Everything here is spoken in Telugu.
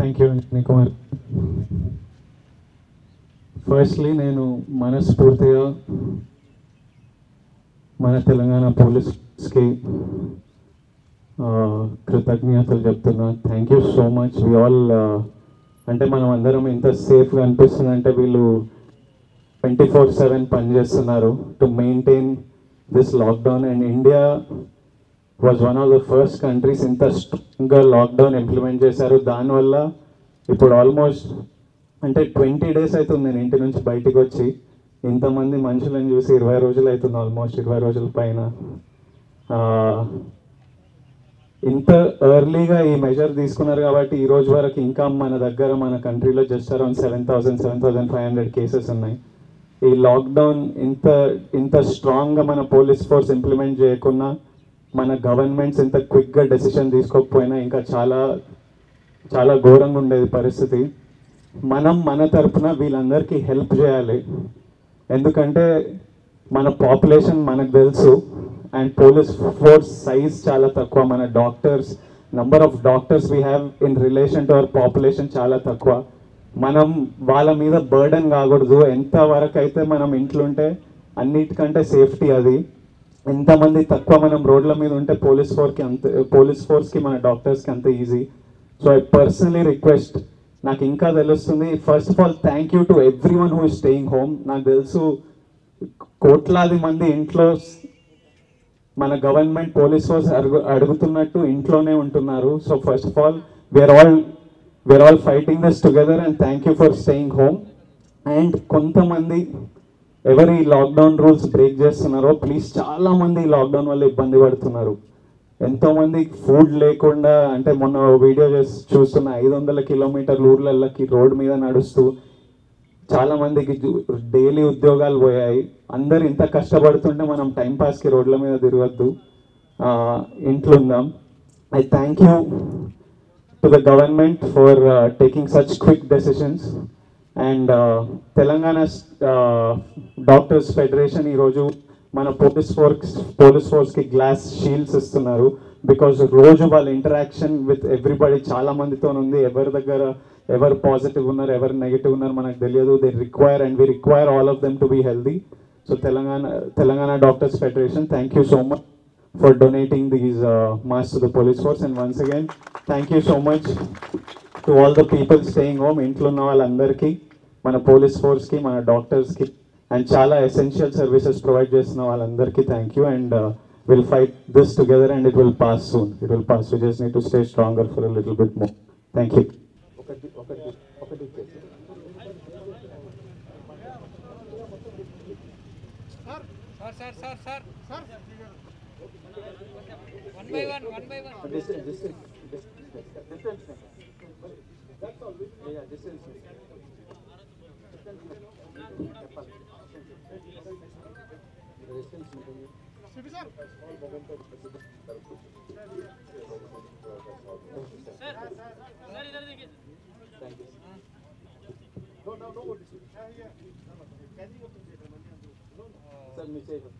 Thank you, Nikumar. Firstly, Nenu Manaspoorthiya, Mana Telangana Police ki Kritagniya Teljaptuna. Thank you so much. We all ante manam andaram inta safe ga anpistundi ante veelu 24/7 panchestunnaru to maintain this lockdown, and India was one of the first countries inta stronger lockdown implement chesaru. Dani valla ippudu almost ante 20 days aitundi nenu inti nunchi bayitiki vachi inta mandi manushalanu chusi 20 rojulu aitundi, almost 20 rojulu paina ఇంత ఎర్లీగా ఈ మెజర్ తీసుకున్నారు కాబట్టి ఈ రోజు వరకు ఇంకా మన దగ్గర మన కంట్రీలో జస్ట్ అరౌండ్ 7,500 కేసెస్ ఉన్నాయి. ఈ లాక్డౌన్ ఇంత స్ట్రాంగ్గా మన పోలీస్ ఫోర్స్ ఇంప్లిమెంట్ చేయకున్నా, మన గవర్నమెంట్స్ ఇంత క్విక్గా డెసిషన్ తీసుకోకపోయినా ఇంకా చాలా చాలా ఘోరంగా ఉండేది పరిస్థితి. మనం మన తరఫున వీళ్ళందరికీ హెల్ప్ చేయాలి, ఎందుకంటే మన పాపులేషన్ మనకు తెలుసు and police force size chala takwa, mana doctors, number of doctors we have in relation to our population chala takwa. Manam vala meeda burden gaaguddu, enta varaku aithe manam intlo unte annitikante safety adi, enta mandi takwa manam roadla meeda unte police force ki mana doctors ki anta easy. So I personally request, naaku inka telustundi, first of all thank you to everyone who is staying home. Naaku telusu కోట్లాది మంది ఇంట్లో మన గవర్నమెంట్ పోలీస్ ఫోర్స్ అడుగుతున్నట్టు ఇంట్లోనే ఉంటున్నారు. So first of all we are all fighting this together and thank you for staying home. And కొంతమంది ఎవరు ఈ లాక్డౌన్ రూల్స్ బ్రేక్ చేస్తున్నారో, ప్లీజ్, చాలామంది లాక్డౌన్ వల్ల ఇబ్బంది పడుతున్నారు. ఎంతోమంది ఫుడ్ లేకుండా, అంటే మొన్న వీడియో చేసి చూస్తున్న 500 కిలోమీటర్ల ఊర్లకి రోడ్డు మీద నడుస్తూ చాలామందికి డైలీ ఉద్యోగాలు పోయాయి. అందరు ఇంత కష్టపడుతుంటే మనం టైంపాస్కి రోడ్ల మీద తిరగద్దు, ఇంట్లో ఉందాం. I thank you to the government for taking such quick decisions. And Telangana doctors federation ఈరోజు మన పోలీస్ ఫోర్స్కి గ్లాస్ షీల్డ్స్ ఇస్తున్నారు, బికాజ్ రోజు వాళ్ళ ఇంటరాక్షన్ విత్ ఎవ్రీబడి చాలామందితో ఉంది. ఎవరి దగ్గర ఎవరు పాజిటివ్ ఉన్నారు, ఎవరు నెగిటివ్ ఉన్నారు మనకు తెలియదు. They require and we require all of them to be healthy. So Telangana doctors federation, thank you so much for donating these mask to the police force. And once again thank you so much to all the people staying home. ఇంట్లో ఉన్న వాళ్ళందరికీ, మన పోలీస్ ఫోర్స్కి, మన డాక్టర్స్కి, అండ్ చాలా ఎసెన్షియల్ సర్వీసెస్ ప్రొవైడ్ చేస్తున్న వాళ్ళందరికీ thank you. And we'll fight this together and it will pass soon. It will pass. We just need to stay stronger for a little bit more. Thank you. Sir. One by one. Distance. That's all. Yeah, distance. Sir, no. Sir,